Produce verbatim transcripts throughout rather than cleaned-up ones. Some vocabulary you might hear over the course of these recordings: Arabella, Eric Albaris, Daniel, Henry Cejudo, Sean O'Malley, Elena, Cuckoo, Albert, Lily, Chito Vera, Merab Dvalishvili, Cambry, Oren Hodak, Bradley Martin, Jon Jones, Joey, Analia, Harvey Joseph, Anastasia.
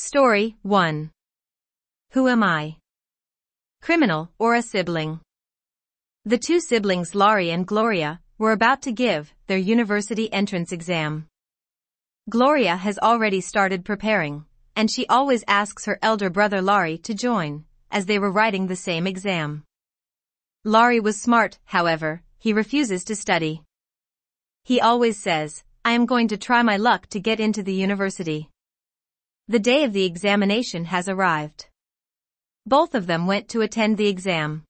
Story one. Who am I? Criminal or a sibling? The two siblings Laurie and Gloria were about to give their university entrance exam. Gloria has already started preparing, and she always asks her elder brother Laurie to join, as they were writing the same exam. Laurie was smart, however, he refuses to study. He always says, "I am going to try my luck to get into the university." The day of the examination has arrived. Both of them went to attend the exam.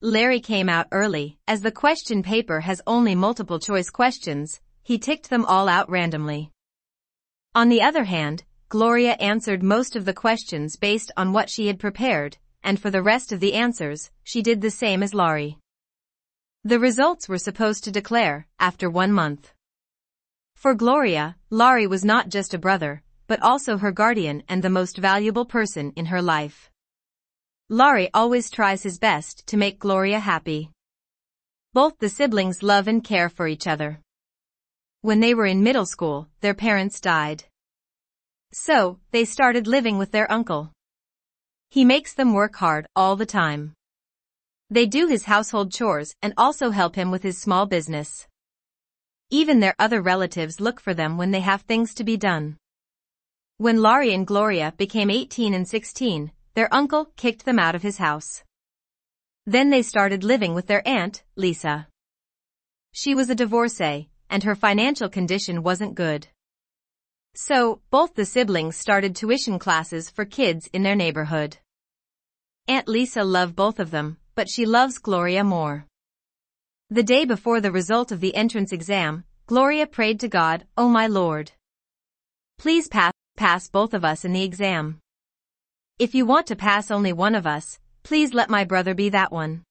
Larry came out early, as the question paper has only multiple choice questions. He ticked them all out randomly. On the other hand, Gloria answered most of the questions based on what she had prepared, and for the rest of the answers, she did the same as Laurie. The results were supposed to declare after one month. For Gloria, Laurie was not just a brother, but also her guardian and the most valuable person in her life. Laurie always tries his best to make Gloria happy. Both the siblings love and care for each other. When they were in middle school, their parents died. So, they started living with their uncle. He makes them work hard all the time. They do his household chores and also help him with his small business. Even their other relatives look for them when they have things to be done. When Laurie and Gloria became eighteen and sixteen, their uncle kicked them out of his house. Then they started living with their aunt, Lisa. She was a divorcee, and her financial condition wasn't good. So, both the siblings started tuition classes for kids in their neighborhood. Aunt Lisa loved both of them, but she loves Gloria more. The day before the result of the entrance exam, Gloria prayed to God, "Oh my Lord, please pass. Pass both of us in the exam. If you want to pass only one of us, please let my brother be that one.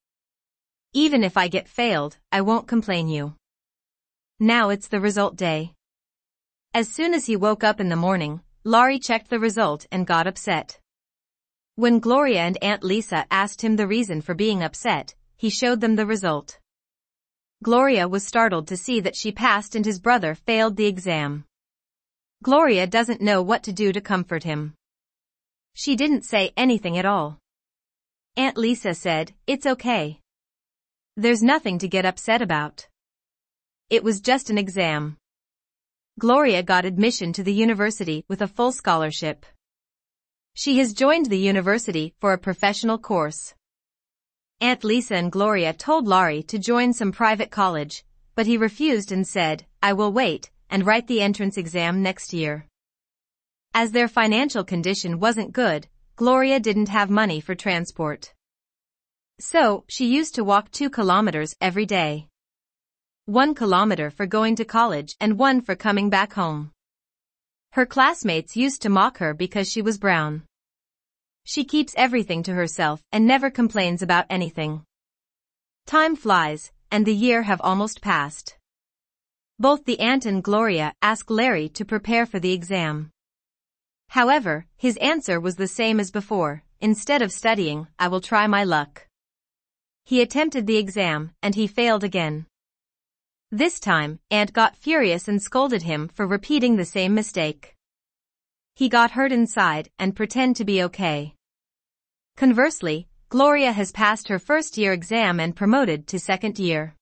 Even if I get failed, I won't complain you." Now it's the result day. As soon as he woke up in the morning, Laurie checked the result and got upset. When Gloria and Aunt Lisa asked him the reason for being upset, he showed them the result. Gloria was startled to see that she passed and his brother failed the exam. Gloria doesn't know what to do to comfort him. She didn't say anything at all. Aunt Lisa said, "It's okay. There's nothing to get upset about. It was just an exam." Gloria got admission to the university with a full scholarship. She has joined the university for a professional course. Aunt Lisa and Gloria told Laurie to join some private college, but he refused and said, "I will wait and write the entrance exam next year." As their financial condition wasn't good, Gloria didn't have money for transport. So, she used to walk two kilometers every day. One kilometer for going to college and one for coming back home. Her classmates used to mock her because she was brown. She keeps everything to herself and never complains about anything. Time flies, and the year have almost passed. Both the aunt and Gloria asked Larry to prepare for the exam. However, his answer was the same as before: "Instead of studying, I will try my luck." He attempted the exam, and he failed again. This time, Aunt got furious and scolded him for repeating the same mistake. He got hurt inside and pretend to be okay. Conversely, Gloria has passed her first year exam and promoted to second year.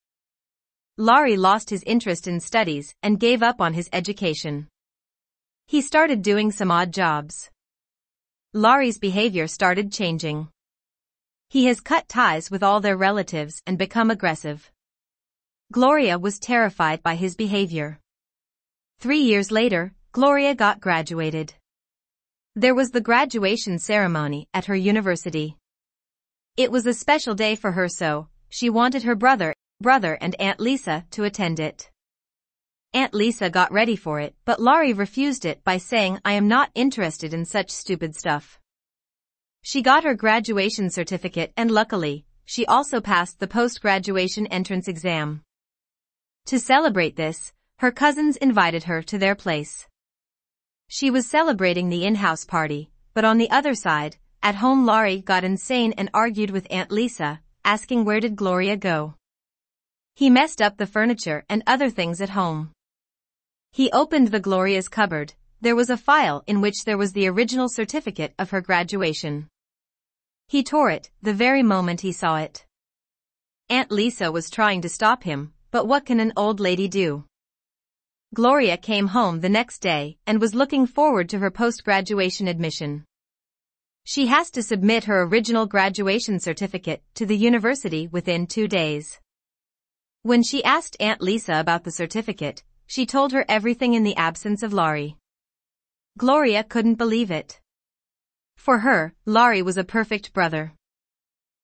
Laurie lost his interest in studies and gave up on his education. He started doing some odd jobs. Laurie's behavior started changing. He has cut ties with all their relatives and become aggressive. Gloria was terrified by his behavior. Three years later, Gloria got graduated. There was the graduation ceremony at her university. It was a special day for her, so she wanted her brother brother and Aunt Lisa to attend it. Aunt Lisa got ready for it, but Laurie refused it by saying, "I am not interested in such stupid stuff." She got her graduation certificate, and luckily, she also passed the post-graduation entrance exam. To celebrate this, her cousins invited her to their place. She was celebrating the in-house party, but on the other side, at home Laurie got insane and argued with Aunt Lisa, asking where did Gloria go. He messed up the furniture and other things at home. He opened the Gloria's cupboard, there was a file in which there was the original certificate of her graduation. He tore it the very moment he saw it. Aunt Lisa was trying to stop him, but what can an old lady do? Gloria came home the next day and was looking forward to her post-graduation admission. She has to submit her original graduation certificate to the university within two days. When she asked Aunt Lisa about the certificate, she told her everything in the absence of Laurie. Gloria couldn't believe it. For her, Laurie was a perfect brother.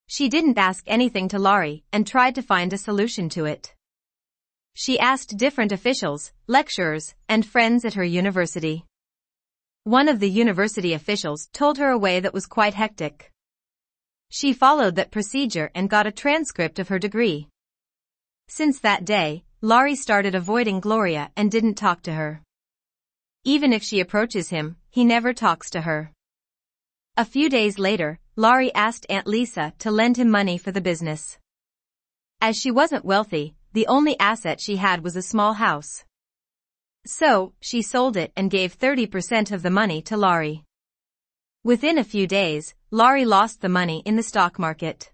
She didn't ask anything to Laurie and tried to find a solution to it. She asked different officials, lecturers, and friends at her university. One of the university officials told her a way that was quite hectic. She followed that procedure and got a transcript of her degree. Since that day, Laurie started avoiding Gloria and didn't talk to her. Even if she approaches him, he never talks to her. A few days later, Laurie asked Aunt Lisa to lend him money for the business. As she wasn't wealthy, the only asset she had was a small house. So, she sold it and gave thirty percent of the money to Laurie. Within a few days, Laurie lost the money in the stock market.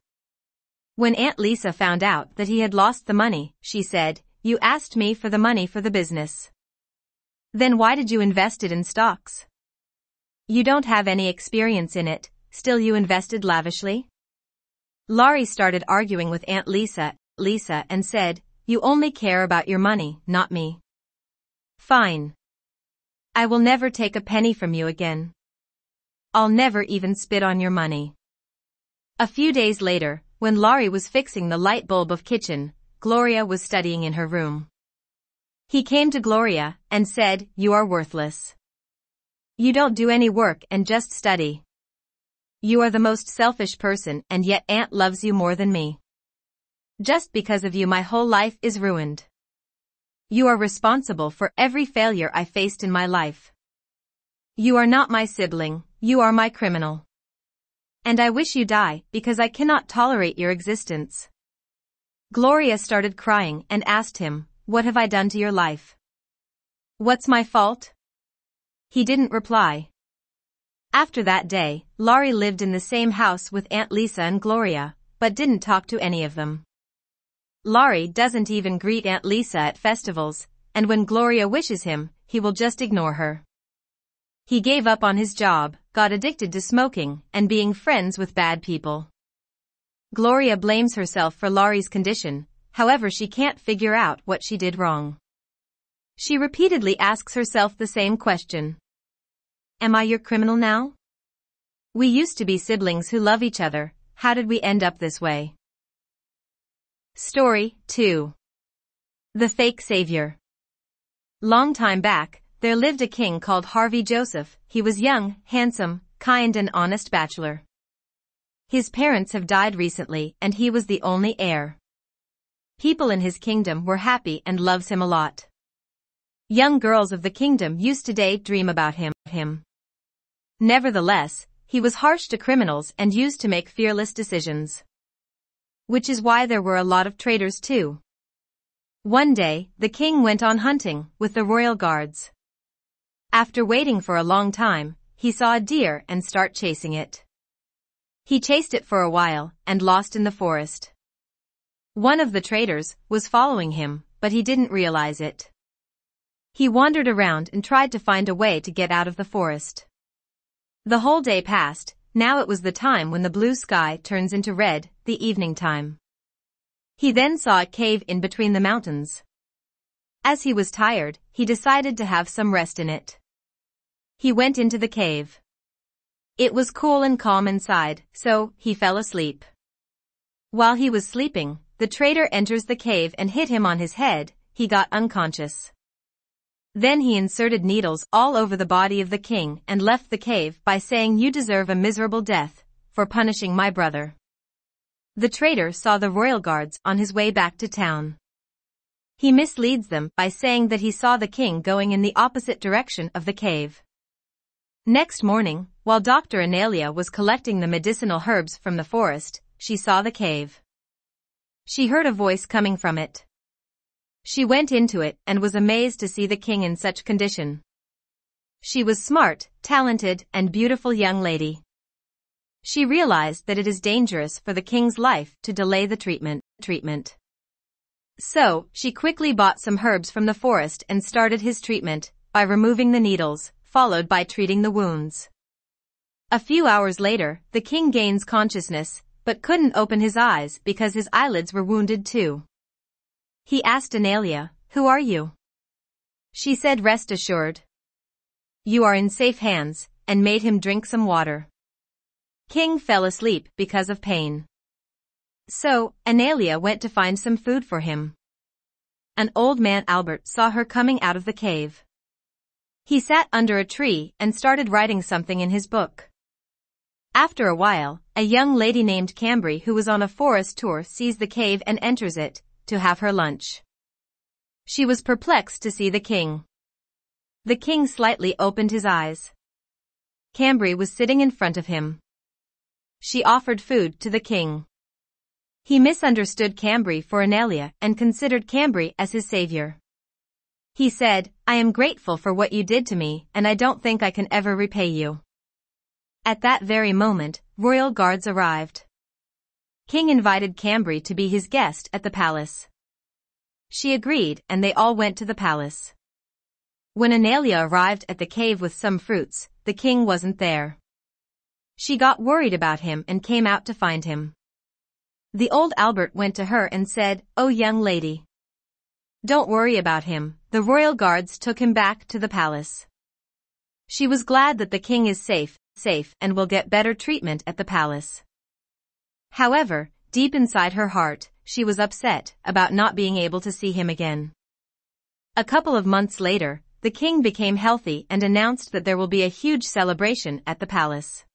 When Aunt Lisa found out that he had lost the money, she said, "You asked me for the money for the business. Then why did you invest it in stocks? You don't have any experience in it, still you invested lavishly?" Laurie started arguing with Aunt Lisa, Lisa and said, "You only care about your money, not me. Fine. I will never take a penny from you again. I'll never even spit on your money." A few days later, when Laurie was fixing the light bulb of kitchen, Gloria was studying in her room. He came to Gloria and said, "You are worthless. You don't do any work and just study. You are the most selfish person and yet Aunt loves you more than me. Just because of you my whole life is ruined. You are responsible for every failure I faced in my life. You are not my sibling, you are my criminal. And I wish you die, because I cannot tolerate your existence." Gloria started crying and asked him, "What have I done to your life? What's my fault?" He didn't reply. After that day, Laurie lived in the same house with Aunt Lisa and Gloria, but didn't talk to any of them. Laurie doesn't even greet Aunt Lisa at festivals, and when Gloria wishes him, he will just ignore her. He gave up on his job, got addicted to smoking, and being friends with bad people. Gloria blames herself for Laurie's condition, however she can't figure out what she did wrong. She repeatedly asks herself the same question. Am I your criminal now? We used to be siblings who love each other, how did we end up this way? Story two. The Fake Savior. Long time back, there lived a king called Harvey Joseph. He was young, handsome, kind and honest bachelor. His parents have died recently and he was the only heir. People in his kingdom were happy and loves him a lot. Young girls of the kingdom used to daydream about him. him. Nevertheless, he was harsh to criminals and used to make fearless decisions. Which is why there were a lot of traitors too. One day, the king went on hunting with the royal guards. After waiting for a long time, he saw a deer and start chasing it. He chased it for a while and lost in the forest. One of the traitors was following him, but he didn't realize it. He wandered around and tried to find a way to get out of the forest. The whole day passed. Now it was the time when the blue sky turns into red, the evening time. He then saw a cave in between the mountains. As he was tired, he decided to have some rest in it. He went into the cave. It was cool and calm inside, so he fell asleep. While he was sleeping, the traitor enters the cave and hit him on his head. He got unconscious. Then he inserted needles all over the body of the king and left the cave by saying, "You deserve a miserable death for punishing my brother." The traitor saw the royal guards on his way back to town. He misleads them by saying that he saw the king going in the opposite direction of the cave. Next morning, while Doctor Analia was collecting the medicinal herbs from the forest, she saw the cave. She heard a voice coming from it. She went into it and was amazed to see the king in such condition. She was smart, talented, and beautiful young lady. She realized that it is dangerous for the king's life to delay the treatment. treatment. So, she quickly bought some herbs from the forest and started his treatment by removing the needles, followed by treating the wounds. A few hours later, the king gains consciousness, but couldn't open his eyes because his eyelids were wounded too. He asked Analia, "Who are you?" She said, "Rest assured. You are in safe hands," and made him drink some water. King fell asleep because of pain. So, Analia went to find some food for him. An old man Albert saw her coming out of the cave. He sat under a tree and started writing something in his book. After a while, a young lady named Cambry, who was on a forest tour, sees the cave and enters it to have her lunch. She was perplexed to see the king. The king slightly opened his eyes. Cambry was sitting in front of him. She offered food to the king. He misunderstood Cambry for Analia and considered Cambry as his savior. He said, "I am grateful for what you did to me, and I don't think I can ever repay you." At that very moment, royal guards arrived. King invited Cambry to be his guest at the palace. She agreed, and they all went to the palace. When Analia arrived at the cave with some fruits, the king wasn't there. She got worried about him and came out to find him. The old Albert went to her and said, "Oh, young lady, don't worry about him." The royal guards took him back to the palace. She was glad that the king is safe, safe, and will get better treatment at the palace. However, deep inside her heart, she was upset about not being able to see him again. A couple of months later, the king became healthy and announced that there will be a huge celebration at the palace.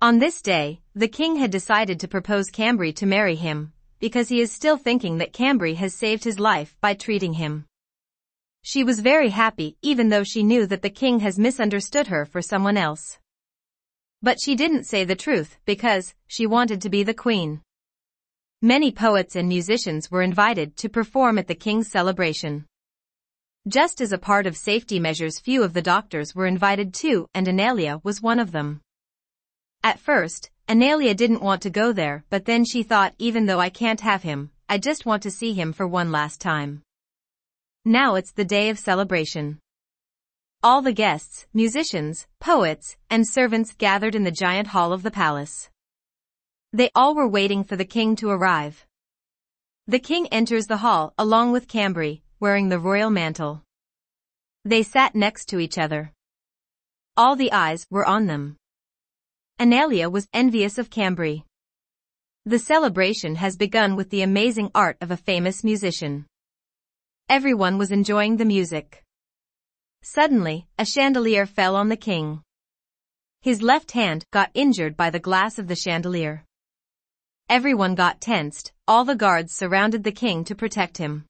On this day, the king had decided to propose Cambry to marry him, because he is still thinking that Cambry has saved his life by treating him. She was very happy, even though she knew that the king has misunderstood her for someone else. But she didn't say the truth because she wanted to be the queen. Many poets and musicians were invited to perform at the king's celebration. Just as a part of safety measures, few of the doctors were invited too, and Analia was one of them. At first, Analia didn't want to go there, but then she thought, "Even though I can't have him, I just want to see him for one last time." Now it's the day of celebration. All the guests, musicians, poets, and servants gathered in the giant hall of the palace. They all were waiting for the king to arrive. The king enters the hall along with Cambry, wearing the royal mantle. They sat next to each other. All the eyes were on them. Analia was envious of Cambry. The celebration has begun with the amazing art of a famous musician. Everyone was enjoying the music. Suddenly, a chandelier fell on the king. His left hand got injured by the glass of the chandelier. Everyone got tensed, all the guards surrounded the king to protect him.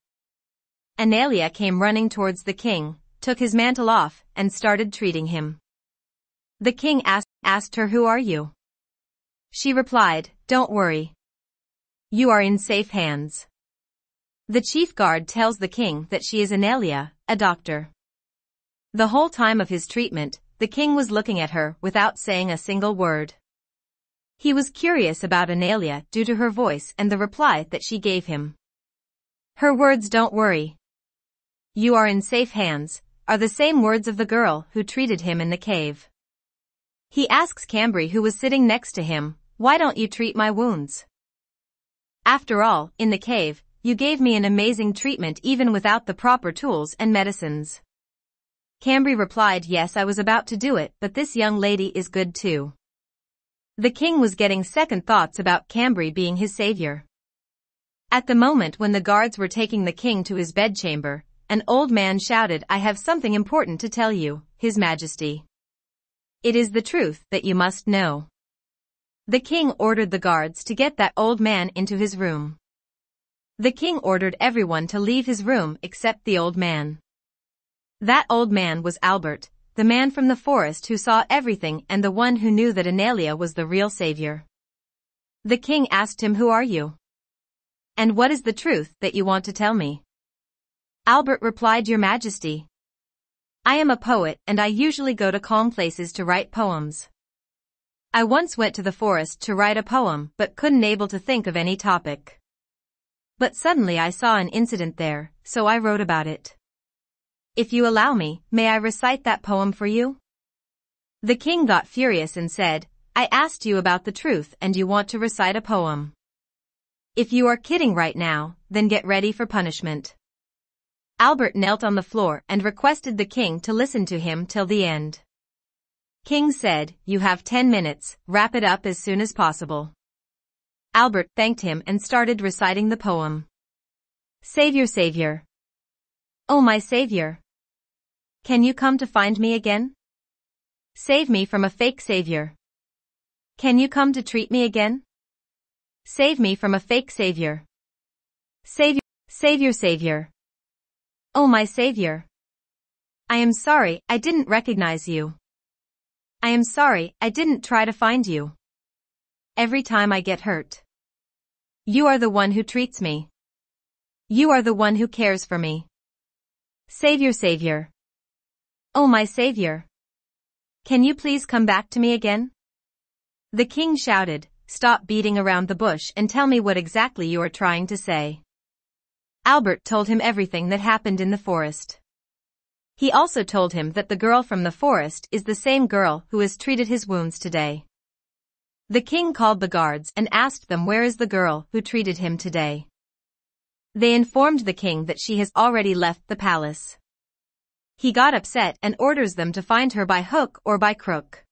Analia came running towards the king, took his mantle off, and started treating him. The king asked, asked her, "Who are you?" She replied, "Don't worry. You are in safe hands." The chief guard tells the king that she is Analia, a doctor. The whole time of his treatment, the king was looking at her without saying a single word. He was curious about Analia due to her voice and the reply that she gave him. Her words, "Don't worry. You are in safe hands," are the same words of the girl who treated him in the cave. He asks Cambry, who was sitting next to him, "Why don't you treat my wounds? After all, in the cave, you gave me an amazing treatment even without the proper tools and medicines." Cambry replied, "Yes, I was about to do it, but this young lady is good too." The king was getting second thoughts about Cambry being his savior. At the moment when the guards were taking the king to his bedchamber, an old man shouted, "I have something important to tell you, His Majesty. It is the truth that you must know." The king ordered the guards to get that old man into his room. The king ordered everyone to leave his room except the old man. That old man was Albert, the man from the forest who saw everything and the one who knew that Analia was the real savior. The king asked him, "Who are you? And what is the truth that you want to tell me?" Albert replied, "Your Majesty, I am a poet and I usually go to calm places to write poems. I once went to the forest to write a poem but couldn't able to think of any topic. But suddenly I saw an incident there, so I wrote about it. If you allow me, may I recite that poem for you? The king got furious and said, I asked you about the truth and you want to recite a poem. If you are kidding right now, then get ready for punishment. Albert knelt on the floor and requested the king to listen to him till the end. King said, you have ten minutes, wrap it up as soon as possible. Albert thanked him and started reciting the poem. Savior, Savior. Oh my Savior. Can you come to find me again? Save me from a fake Savior. Can you come to treat me again? Save me from a fake Savior. Savior, Savior, Savior. Oh my Savior. I am sorry, I didn't recognize you. I am sorry, I didn't try to find you. Every time I get hurt. You are the one who treats me. You are the one who cares for me. Savior, Savior. Oh my Savior. Can you please come back to me again? The king shouted, stop beating around the bush and tell me what exactly you are trying to say. Albert told him everything that happened in the forest. He also told him that the girl from the forest is the same girl who has treated his wounds today. The king called the guards and asked them where is the girl who treated him today. They informed the king that she has already left the palace. He got upset and orders them to find her by hook or by crook.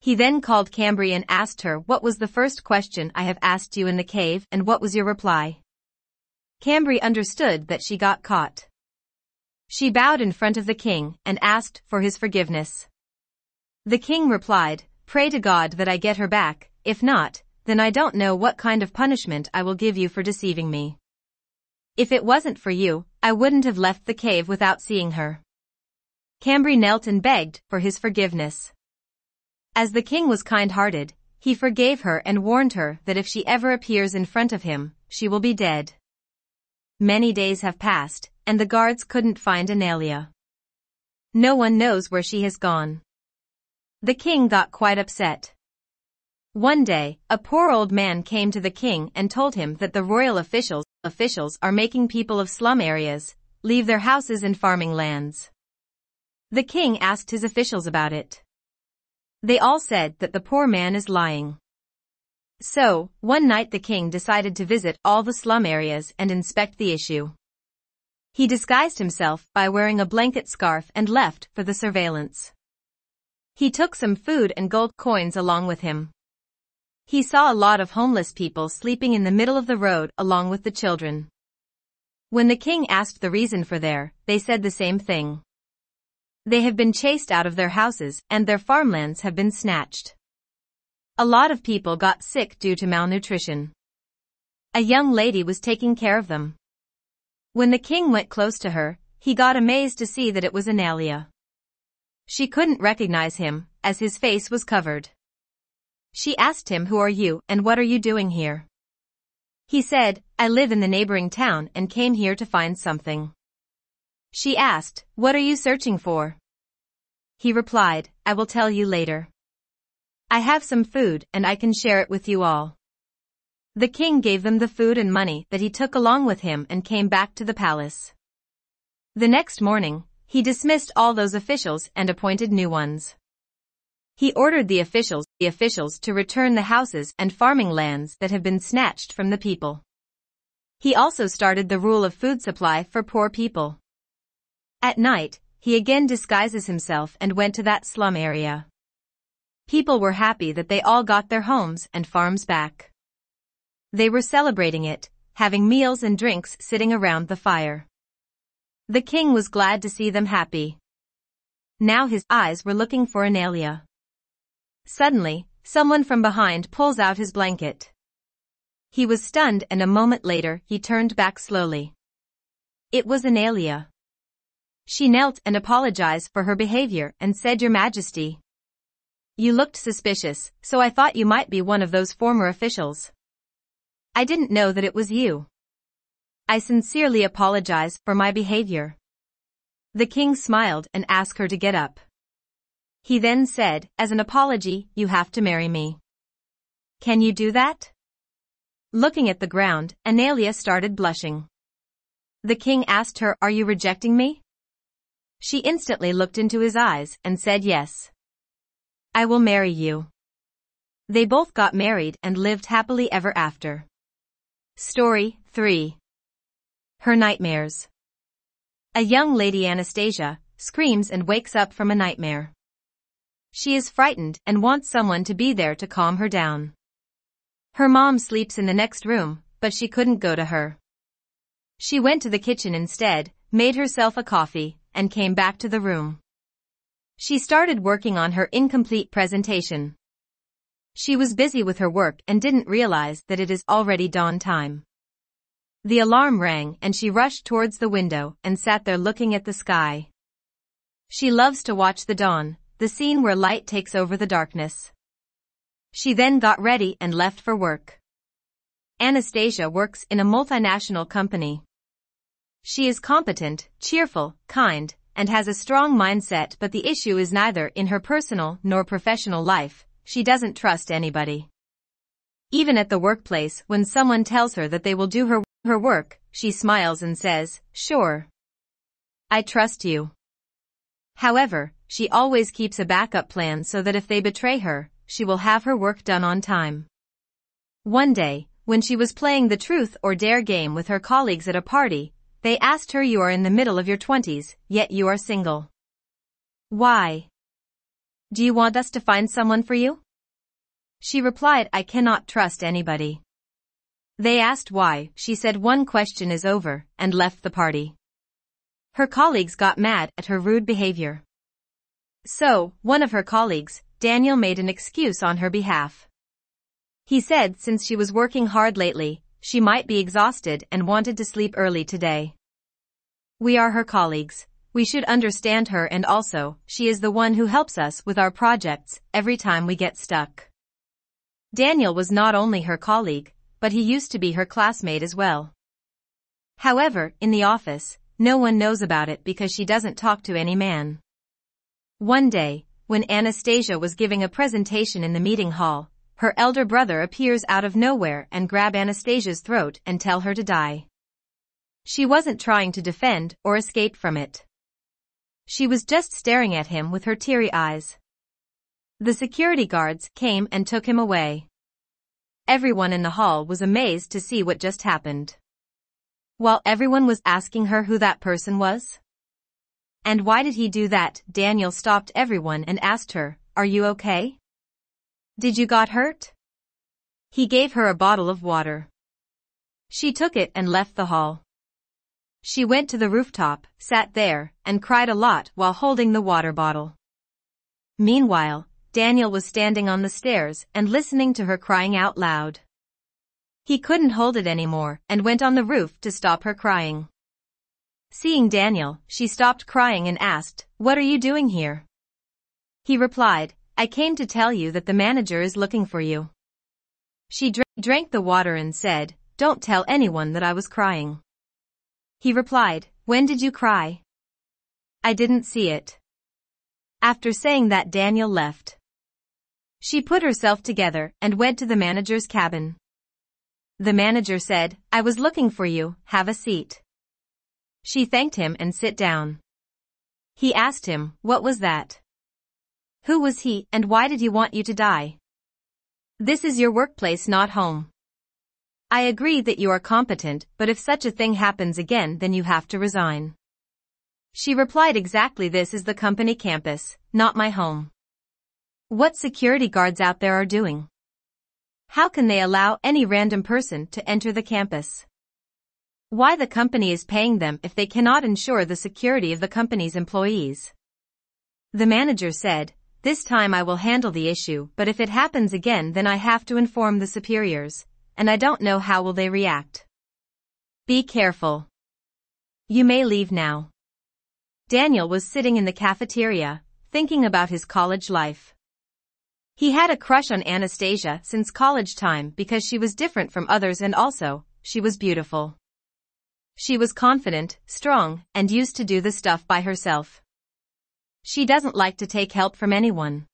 He then called Cambry and asked her, what was the first question I have asked you in the cave and what was your reply? Cambry understood that she got caught. She bowed in front of the king and asked for his forgiveness. The king replied, pray to God that I get her back, if not, then I don't know what kind of punishment I will give you for deceiving me. If it wasn't for you, I wouldn't have left the cave without seeing her. Cambry knelt and begged for his forgiveness. As the king was kind-hearted, he forgave her and warned her that if she ever appears in front of him, she will be dead. Many days have passed, and the guards couldn't find Analia. No one knows where she has gone. The king got quite upset. One day, a poor old man came to the king and told him that the royal officials, officials are making people of slum areas leave their houses and farming lands. The king asked his officials about it. They all said that the poor man is lying. So, one night the king decided to visit all the slum areas and inspect the issue. He disguised himself by wearing a blanket scarf and left for the surveillance. He took some food and gold coins along with him. He saw a lot of homeless people sleeping in the middle of the road along with the children. When the king asked the reason for their, they said the same thing. They have been chased out of their houses and their farmlands have been snatched. A lot of people got sick due to malnutrition. A young lady was taking care of them. When the king went close to her, he got amazed to see that it was Analia. She couldn't recognize him, as his face was covered. She asked him, who are you and what are you doing here? He said, I live in the neighboring town and came here to find something. She asked, what are you searching for? He replied, I will tell you later. I have some food and I can share it with you all. The king gave them the food and money that he took along with him and came back to the palace. The next morning, he dismissed all those officials and appointed new ones. He ordered the officials, the officials to return the houses and farming lands that have been snatched from the people. He also started the rule of food supply for poor people. At night, he again disguises himself and went to that slum area. People were happy that they all got their homes and farms back. They were celebrating it, having meals and drinks sitting around the fire. The king was glad to see them happy. Now his eyes were looking for Analia. Suddenly, someone from behind pulls out his blanket. He was stunned and a moment later he turned back slowly. It was Analia. She knelt and apologized for her behavior and said, Your Majesty, you looked suspicious, so I thought you might be one of those former officials. I didn't know that it was you. I sincerely apologize for my behavior. The king smiled and asked her to get up. He then said, as an apology, you have to marry me. Can you do that? Looking at the ground, Analia started blushing. The king asked her, are you rejecting me? She instantly looked into his eyes and said yes. I will marry you. They both got married and lived happily ever after. Story three. Her nightmares. A young lady, Anastasia, screams and wakes up from a nightmare. She is frightened and wants someone to be there to calm her down. Her mom sleeps in the next room, but she couldn't go to her. She went to the kitchen instead, made herself a coffee, and came back to the room. She started working on her incomplete presentation. She was busy with her work and didn't realize that it is already dawn time. The alarm rang and she rushed towards the window and sat there looking at the sky. She loves to watch the dawn, the scene where light takes over the darkness. She then got ready and left for work. Anastasia works in a multinational company. She is competent, cheerful, kind, and has a strong mindset, but the issue is neither in her personal nor professional life. She doesn't trust anybody. Even at the workplace, when someone tells her that they will do her, her work, she smiles and says, sure. I trust you. However, she always keeps a backup plan so that if they betray her, she will have her work done on time. One day, when she was playing the truth or dare game with her colleagues at a party, they asked her, you are in the middle of your twenties, yet you are single. Why? Do you want us to find someone for you? She replied, I cannot trust anybody. They asked why. She said, one question is over, and left the party. Her colleagues got mad at her rude behavior. So, one of her colleagues, Daniel, made an excuse on her behalf. He said since she was working hard lately, she might be exhausted and wanted to sleep early today. We are her colleagues. We should understand her, and also, she is the one who helps us with our projects every time we get stuck. Daniel was not only her colleague, but he used to be her classmate as well. However, in the office, no one knows about it because she doesn't talk to any man. One day, when Anastasia was giving a presentation in the meeting hall, her elder brother appears out of nowhere and grabs Anastasia's throat and tells her to die. She wasn't trying to defend or escape from it. She was just staring at him with her teary eyes. The security guards came and took him away. Everyone in the hall was amazed to see what just happened. While everyone was asking her who that person was and why did he do that, Daniel stopped everyone and asked her, are you okay? Did you got hurt? He gave her a bottle of water. She took it and left the hall. She went to the rooftop, sat there, and cried a lot while holding the water bottle. Meanwhile, Daniel was standing on the stairs and listening to her crying out loud. He couldn't hold it anymore and went on the roof to stop her crying. Seeing Daniel, she stopped crying and asked, "What are you doing here?" He replied, "I came to tell you that the manager is looking for you." She dra- drank the water and said, "Don't tell anyone that I was crying." He replied, when did you cry? I didn't see it. After saying that, Daniel left. She put herself together and went to the manager's cabin. The manager said, I was looking for you, have a seat. She thanked him and sit down. He asked him, what was that? Who was he and why did he want you to die? This is your workplace, not home. I agree that you are competent, but if such a thing happens again, then you have to resign. She replied, exactly, this is the company campus, not my home. What security guards out there are doing? How can they allow any random person to enter the campus? Why the company is paying them if they cannot ensure the security of the company's employees? The manager said, this time I will handle the issue, but if it happens again, then I have to inform the superiors. And I don't know how will they react. Be careful. You may leave now. Daniel was sitting in the cafeteria, thinking about his college life. He had a crush on Anastasia since college time because she was different from others and also, she was beautiful. She was confident, strong, and used to do the stuff by herself. She doesn't like to take help from anyone.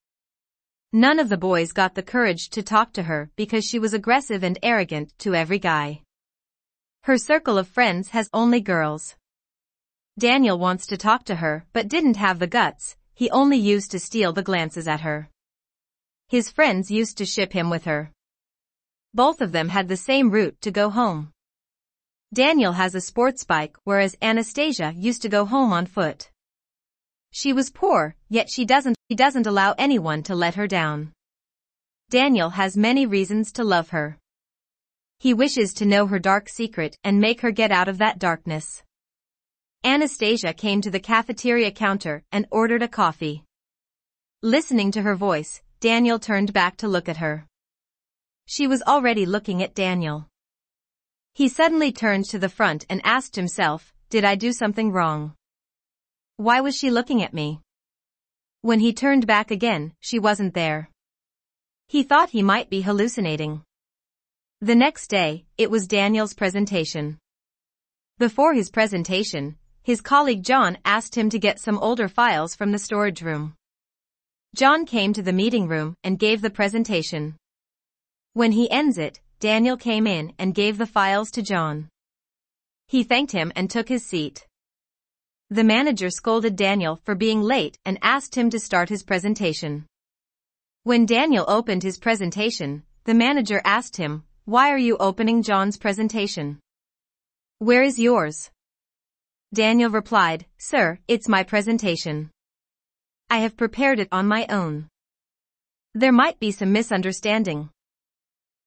None of the boys got the courage to talk to her because she was aggressive and arrogant to every guy. Her circle of friends has only girls. Daniel wants to talk to her but didn't have the guts, he only used to steal the glances at her. His friends used to ship him with her. Both of them had the same route to go home. Daniel has a sports bike, whereas Anastasia used to go home on foot. She was poor, yet she doesn't, she doesn't allow anyone to let her down. Daniel has many reasons to love her. He wishes to know her dark secret and make her get out of that darkness. Anastasia came to the cafeteria counter and ordered a coffee. Listening to her voice, Daniel turned back to look at her. She was already looking at Daniel. He suddenly turned to the front and asked himself, "Did I do something wrong? Why was she looking at me?" When he turned back again, she wasn't there. He thought he might be hallucinating. The next day, it was Daniel's presentation. Before his presentation, his colleague John asked him to get some older files from the storage room. John came to the meeting room and gave the presentation. When he ends it, Daniel came in and gave the files to John. He thanked him and took his seat. The manager scolded Daniel for being late and asked him to start his presentation. When Daniel opened his presentation, the manager asked him, "Why are you opening John's presentation? Where is yours?" Daniel replied, "Sir, it's my presentation. I have prepared it on my own. There might be some misunderstanding."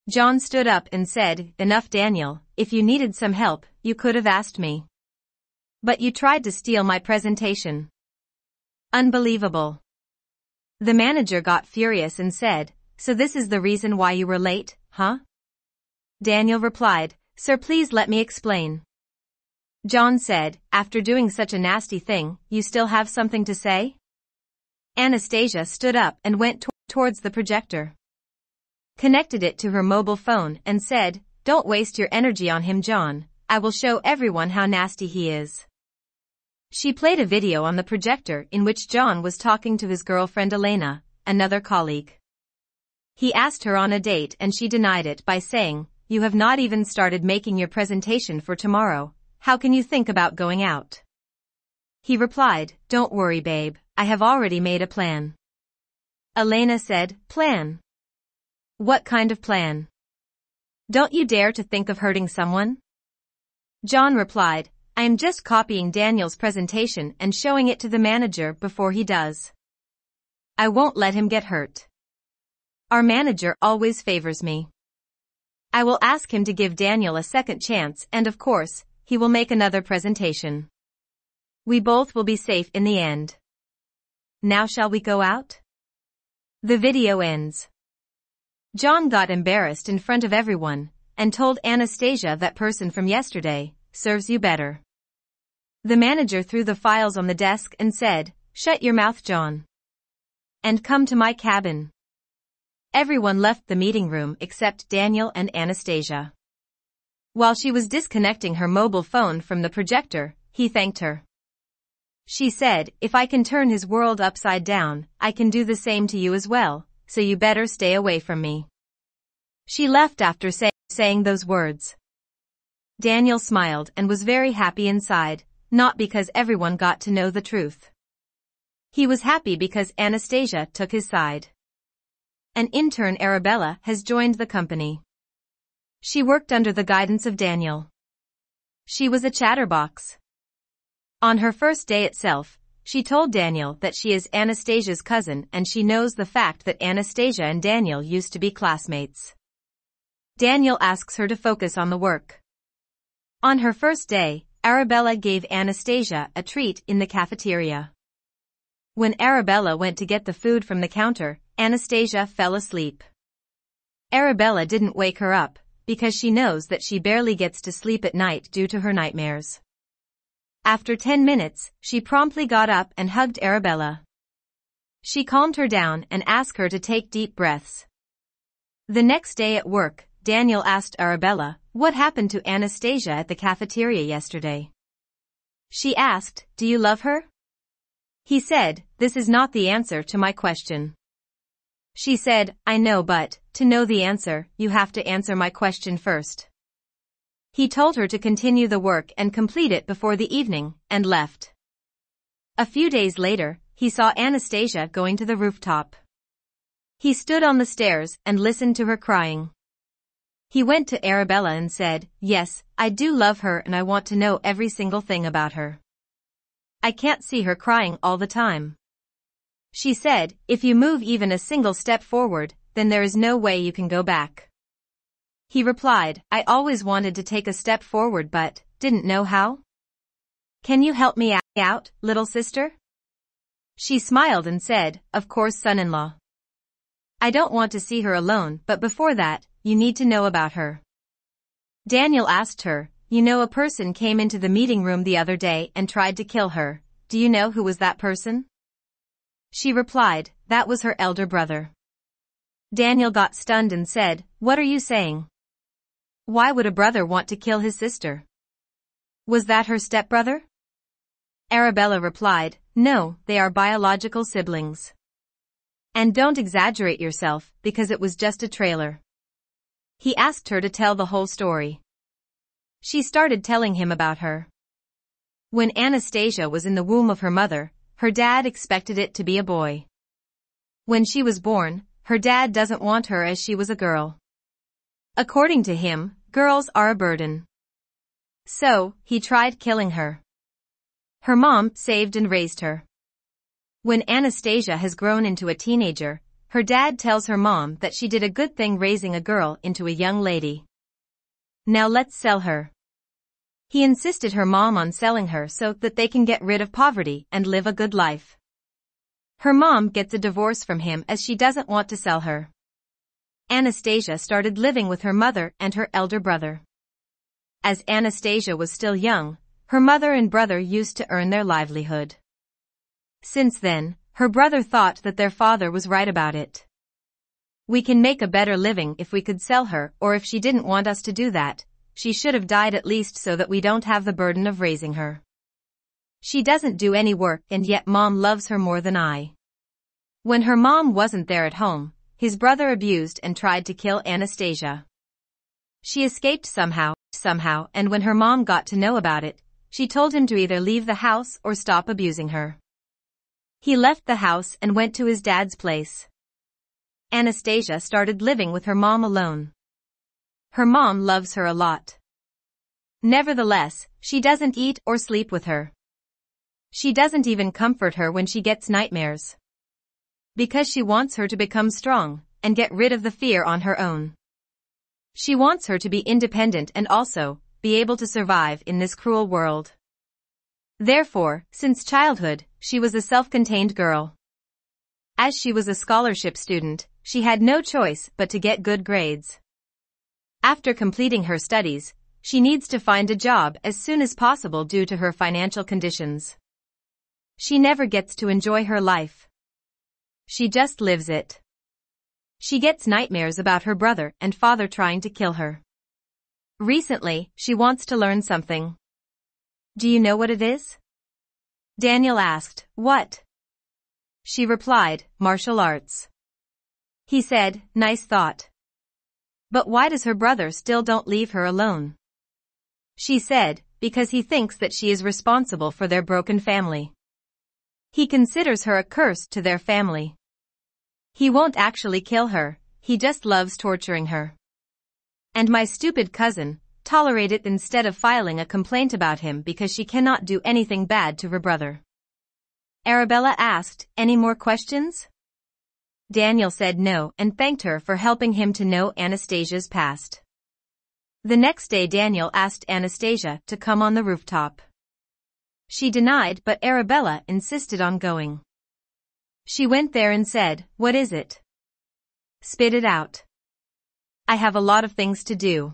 John stood up and said, "Enough, Daniel, if you needed some help, you could have asked me. But you tried to steal my presentation." Unbelievable. The manager got furious and said, "So this is the reason why you were late, huh?" Daniel replied, "Sir, please let me explain." John said, "After doing such a nasty thing, you still have something to say?" Anastasia stood up and went to- towards the projector. Connected it to her mobile phone and said, "Don't waste your energy on him, John. I will show everyone how nasty he is." She played a video on the projector in which John was talking to his girlfriend Elena, another colleague. He asked her on a date and she denied it by saying, "You have not even started making your presentation for tomorrow. How can you think about going out?" He replied, "Don't worry, babe. I have already made a plan." Elena said, "Plan? What kind of plan? Don't you dare to think of hurting someone?" John replied, "I am just copying Daniel's presentation and showing it to the manager before he does. I won't let him get hurt. Our manager always favors me. I will ask him to give Daniel a second chance and of course, he will make another presentation. We both will be safe in the end. Now shall we go out?" The video ends. John got embarrassed in front of everyone and told Anastasia, "That person from yesterday serves you better." The manager threw the files on the desk and said, "Shut your mouth, John. And come to my cabin." Everyone left the meeting room except Daniel and Anastasia. While she was disconnecting her mobile phone from the projector, he thanked her. She said, "If I can turn his world upside down, I can do the same to you as well, so you better stay away from me." She left after say- saying those words. Daniel smiled and was very happy inside, not because everyone got to know the truth. He was happy because Anastasia took his side. An intern, Arabella, has joined the company. She worked under the guidance of Daniel. She was a chatterbox. On her first day itself, she told Daniel that she is Anastasia's cousin and she knows the fact that Anastasia and Daniel used to be classmates. Daniel asks her to focus on the work. On her first day, Arabella gave Anastasia a treat in the cafeteria. When Arabella went to get the food from the counter, Anastasia fell asleep. Arabella didn't wake her up, because she knows that she barely gets to sleep at night due to her nightmares. After ten minutes, she promptly got up and hugged Arabella. She calmed her down and asked her to take deep breaths. The next day at work, Daniel asked Arabella, What happened to Anastasia at the cafeteria yesterday? She asked, "Do you love her?" He said, "This is not the answer to my question." She said, "I know, but, to know the answer, you have to answer my question first." He told her to continue the work and complete it before the evening, and left. A few days later, he saw Anastasia going to the rooftop. He stood on the stairs and listened to her crying. He went to Arabella and said, "Yes, I do love her and I want to know every single thing about her. I can't see her crying all the time." She said, "If you move even a single step forward, then there is no way you can go back." He replied, "I always wanted to take a step forward but didn't know how. Can you help me out, little sister?" She smiled and said, "Of course, son-in-law. I don't want to see her alone, but before that, you need to know about her." Daniel asked her, "You know, a person came into the meeting room the other day and tried to kill her. Do you know who was that person?" She replied, "That was her elder brother." Daniel got stunned and said, "What are you saying? Why would a brother want to kill his sister? Was that her stepbrother?" Arabella replied, "No, they are biological siblings. And don't exaggerate yourself, because it was just a trailer." He asked her to tell the whole story. She started telling him about her. When Anastasia was in the womb of her mother, her dad expected it to be a boy. When she was born, her dad doesn't want her as she was a girl. According to him, girls are a burden. So, he tried killing her. Her mom saved and raised her. When Anastasia has grown into a teenager, her dad tells her mom that she did a good thing raising a girl into a young lady. Now let's sell her. He insisted her mom on selling her so that they can get rid of poverty and live a good life. Her mom gets a divorce from him as she doesn't want to sell her. Anastasia started living with her mother and her elder brother. As Anastasia was still young, her mother and brother used to earn their livelihood. Since then, her brother thought that their father was right about it. "We can make a better living if we could sell her, or if she didn't want us to do that. She should have died at least so that we don't have the burden of raising her. She doesn't do any work and yet mom loves her more than I." When her mom wasn't there at home, his brother abused and tried to kill Anastasia. She escaped somehow, somehow, and when her mom got to know about it, she told him to either leave the house or stop abusing her. He left the house and went to his dad's place. Anastasia started living with her mom alone. Her mom loves her a lot. Nevertheless, she doesn't eat or sleep with her. She doesn't even comfort her when she gets nightmares, because she wants her to become strong and get rid of the fear on her own. She wants her to be independent and also be able to survive in this cruel world. Therefore, since childhood, she was a self-contained girl. As she was a scholarship student, she had no choice but to get good grades. After completing her studies, she needs to find a job as soon as possible due to her financial conditions. She never gets to enjoy her life. She just lives it. She gets nightmares about her brother and father trying to kill her. Recently, she wants to learn something. "Do you know what it is?" Daniel asked, "What?" She replied, "Martial arts." He said, "Nice thought. But why does her brother still don't leave her alone?" She said, "Because he thinks that she is responsible for their broken family. He considers her a curse to their family. He won't actually kill her, he just loves torturing her. And my stupid cousin tolerate it instead of filing a complaint about him because she cannot do anything bad to her brother." Arabella asked, "Any more questions?" Daniel said no and thanked her for helping him to know Anastasia's past. The next day Daniel asked Anastasia to come on the rooftop. She denied, but Arabella insisted on going. She went there and said, "What is it? Spit it out. I have a lot of things to do."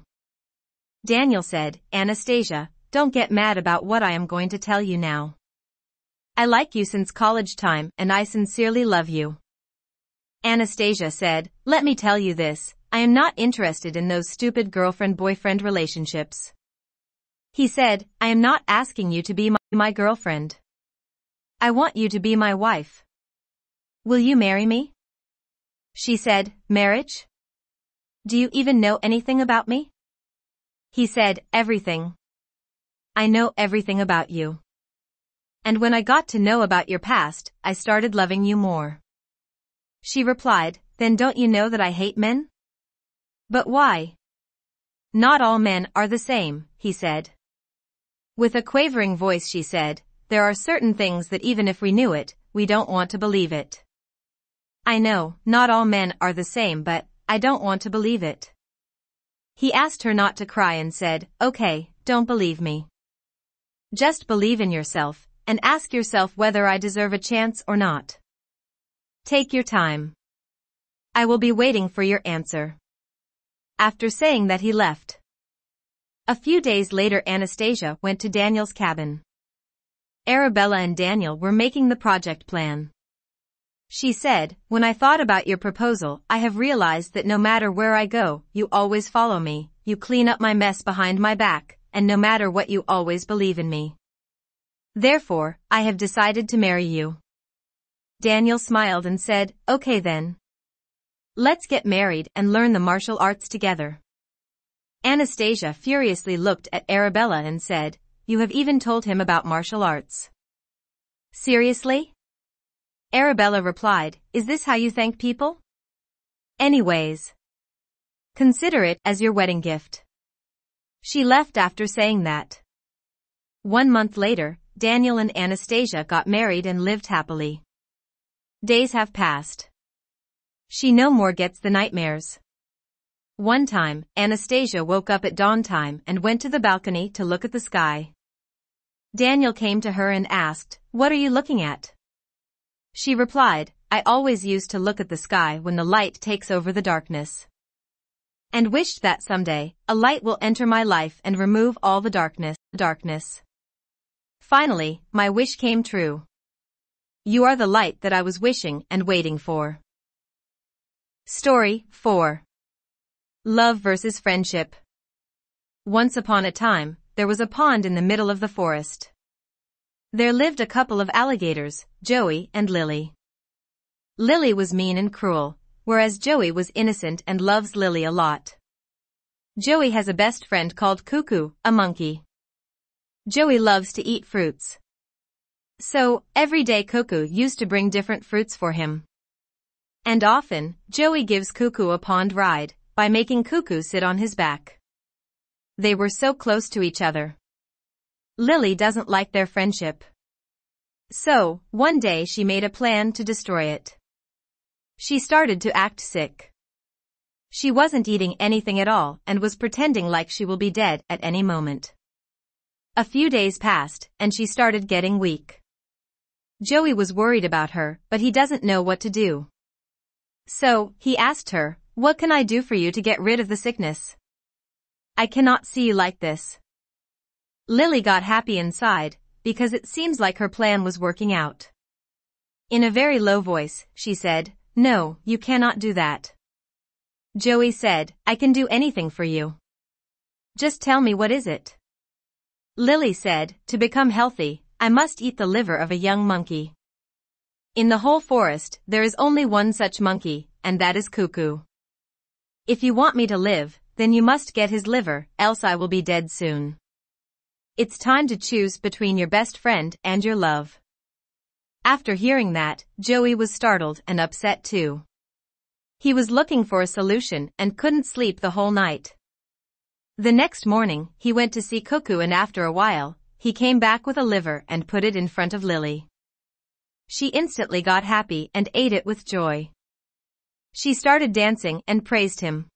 Daniel said, "Anastasia, don't get mad about what I am going to tell you now. I like you since college time and I sincerely love you." Anastasia said, "Let me tell you this, I am not interested in those stupid girlfriend-boyfriend relationships. He said, I am not asking you to be my, my girlfriend. I want you to be my wife. Will you marry me? She said, marriage? Do you even know anything about me? He said, everything. I know everything about you. And when I got to know about your past, I started loving you more. She replied, then don't you know that I hate men? But why? Not all men are the same, he said. With a quavering voice she said, there are certain things that even if we knew it, we don't want to believe it. I know, not all men are the same, but I don't want to believe it. He asked her not to cry and said, okay, don't believe me. Just believe in yourself, and ask yourself whether I deserve a chance or not. Take your time. I will be waiting for your answer. After saying that, he left. A few days later, Anastasia went to Daniel's cabin. Arabella and Daniel were making the project plan. She said, when I thought about your proposal, I have realized that no matter where I go, you always follow me, you clean up my mess behind my back, and no matter what, you always believe in me. Therefore, I have decided to marry you. Daniel smiled and said, okay then. Let's get married and learn the martial arts together. Anastasia furiously looked at Arabella and said, you have even told him about martial arts. Seriously? Arabella replied, is this how you thank people? Anyways, consider it as your wedding gift. She left after saying that. One month later, Daniel and Anastasia got married and lived happily. Days have passed. She no more gets the nightmares. One time, Anastasia woke up at dawn time and went to the balcony to look at the sky. Daniel came to her and asked, what are you looking at? She replied, I always used to look at the sky when the light takes over the darkness. And wished that someday, a light will enter my life and remove all the darkness, darkness. Finally, my wish came true. You are the light that I was wishing and waiting for. Story four. Love versus friendship. Once upon a time, there was a pond in the middle of the forest. There lived a couple of alligators, Joey and Lily. Lily was mean and cruel, whereas Joey was innocent and loves Lily a lot. Joey has a best friend called Cuckoo, a monkey. Joey loves to eat fruits. So, every day Cuckoo used to bring different fruits for him. And often, Joey gives Cuckoo a pond ride, by making Cuckoo sit on his back. They were so close to each other. Lily doesn't like their friendship. So, one day she made a plan to destroy it. She started to act sick. She wasn't eating anything at all and was pretending like she will be dead at any moment. A few days passed, and she started getting weak. Joey was worried about her, but he doesn't know what to do. So, he asked her, what can I do for you to get rid of the sickness? I cannot see you like this. Lily got happy inside, because it seems like her plan was working out. In a very low voice, she said, no, you cannot do that. Joey said, I can do anything for you. Just tell me, what is it? Lily said, to become healthy, I must eat the liver of a young monkey. In the whole forest, there is only one such monkey, and that is Cuckoo. If you want me to live, then you must get his liver, else I will be dead soon. It's time to choose between your best friend and your love. After hearing that, Joey was startled and upset too. He was looking for a solution and couldn't sleep the whole night. The next morning, he went to see Cuckoo, and after a while, he came back with a liver and put it in front of Lily. She instantly got happy and ate it with joy. She started dancing and praised him.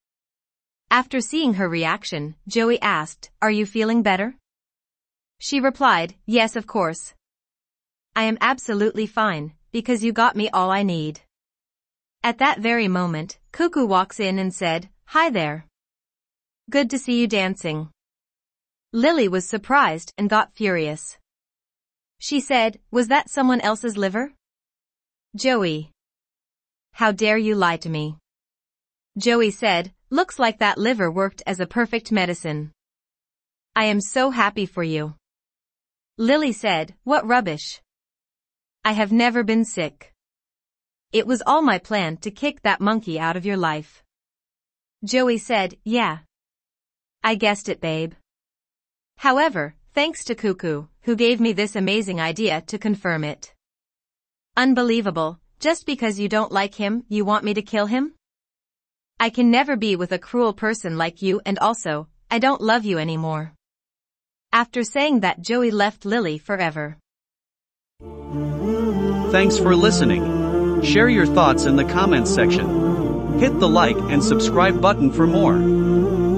After seeing her reaction, Joey asked, are you feeling better? She replied, yes, of course. I am absolutely fine, because you got me all I need. At that very moment, Cuckoo walks in and said, hi there. Good to see you dancing. Lily was surprised and got furious. She said, was that someone else's liver? Joey, how dare you lie to me? Joey said, Looks like that liver worked as a perfect medicine. I am so happy for you. Lily said, what rubbish. I have never been sick. It was all my plan to kick that monkey out of your life. Joey said, yeah. I guessed it, babe. However, thanks to Cuckoo, who gave me this amazing idea to confirm it. Unbelievable, just because you don't like him, you want me to kill him? I can never be with a cruel person like you, and also, I don't love you anymore. After saying that, Joey left Lily forever. Thanks for listening. Share your thoughts in the comments section. Hit the like and subscribe button for more.